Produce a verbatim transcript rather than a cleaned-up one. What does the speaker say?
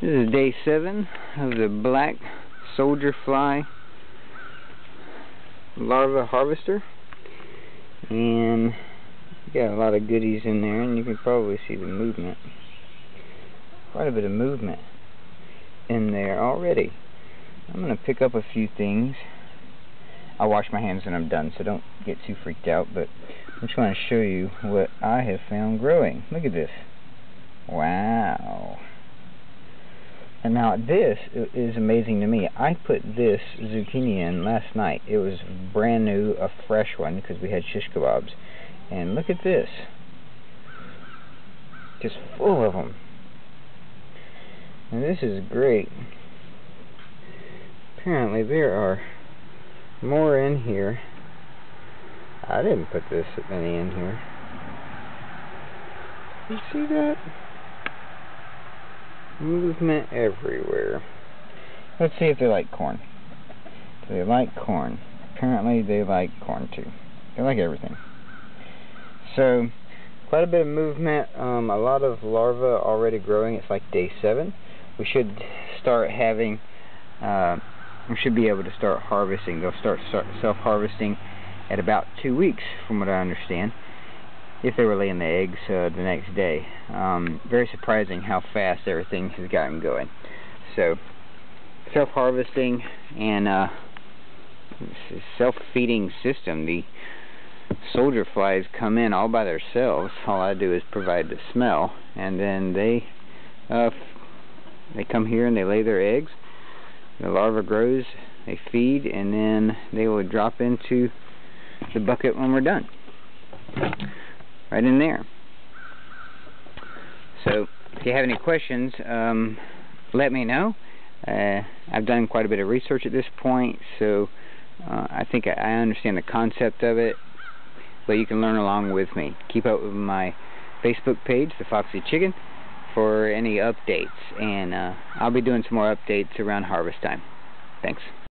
This is day seven of the Black Soldier Fly Larva Harvester, and got a lot of goodies in there, and you can probably see the movement. Quite a bit of movement in there already. I'm going to pick up a few things. I'll wash my hands when I'm done, so don't get too freaked out, but I'm trying to show you what I have found growing. Look at this. Wow. And now this is amazing to me. I put this zucchini in last night. It was brand new, a fresh one, because we had shish kebabs. And look at this. Just full of them. And this is great. Apparently there are more in here. I didn't put this many in here. You see that? Movement everywhere. Let's see if they like corn. Do they like corn? Apparently they like corn too. They like everything. So, quite a bit of movement. Um, a lot of larvae already growing. It's like day seven. We should start having, uh, we should be able to start harvesting. They'll start, start self-harvesting at about two weeks, from what I understand, if they were laying the eggs uh, the next day. Um, very surprising how fast everything has gotten going. So, self-harvesting and uh, self-feeding system. The soldier flies come in all by themselves. All I do is provide the smell, and then they uh, they come here and they lay their eggs. The larva grows, they feed, and then they will drop into the bucket when we're done. Right in there. So, if you have any questions, um, let me know. Uh, I've done quite a bit of research at this point, so uh, I think I, I understand the concept of it, but you can learn along with me. Keep up with my Facebook page, The Foxy Chicken, for any updates, and uh, I'll be doing some more updates around harvest time. Thanks.